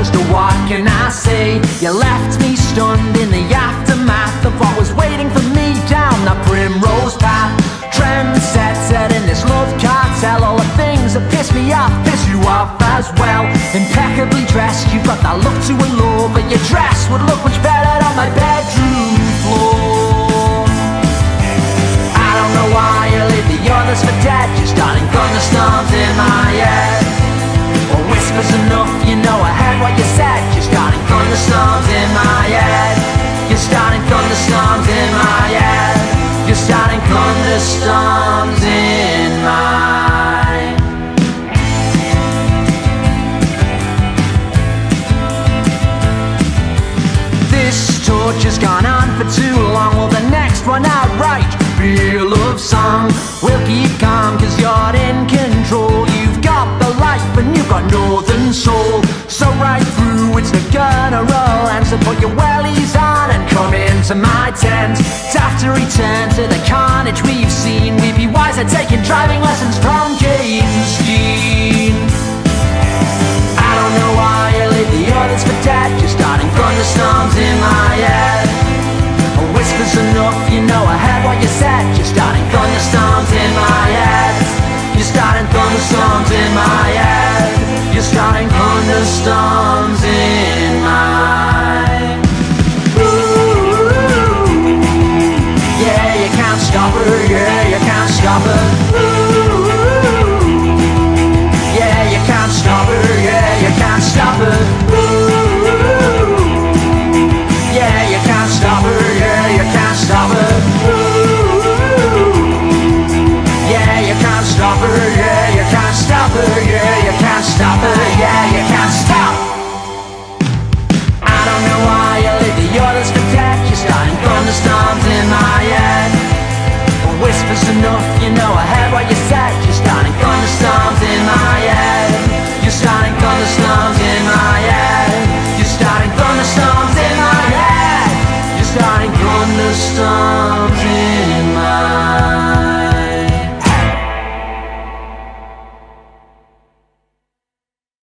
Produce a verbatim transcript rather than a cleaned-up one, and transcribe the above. just a what can I say? You left me stunned in the aftermath of what was waiting for me down that primrose path. Trendsetter in this love cartel, all the things that piss me off piss you off as well. Impeccably dressed, you've got that look to allure, but your dress would look much better on my bedroom floor. I don't know why you leave the others for dead, you're starting thunderstorms in my head. Or whispers enough, you know I heard what you said. You're starting thunderstorms in my head. You're starting thunderstorms in my head. You're starting thunderstorms in my head. This torture's gone on for too long, will the next one outright be a love song? We'll keep calm cause you're in control. You've got the light but you've got northern soul. So right through it's the gonna roll. And so put your wellies on and come into my tent. Daft to return to the carnage we've seen. We'd be wiser taking driving lessons from James Dean. I don't know why you leave the others for dead. You're starting thunderstorms in my head. Whispers enough, you know I heard what you said. You're starting thunderstorms in my head. You're starting thunderstorms in my head. You're starting thunderstorms in my head. Ooh, yeah, you can't stop her, yeah, you can't stop her. Ooh, yeah, you can't stop her, yeah, you can't stop her. Ooh, yeah, you can't stop her. Stop her. Ooh, yeah, you can't stop her, yeah, you can't stop her, yeah, you can't stop her, yeah, you can't stop. I don't know why you leave the others for dead. You're starting thunderstorms in my head. Whispers enough, you know I heard what you said. You're starting thunderstorms in my head. You're starting thunderstorms in my head. You're starting thunderstorms in my head. Starting thunderstorms.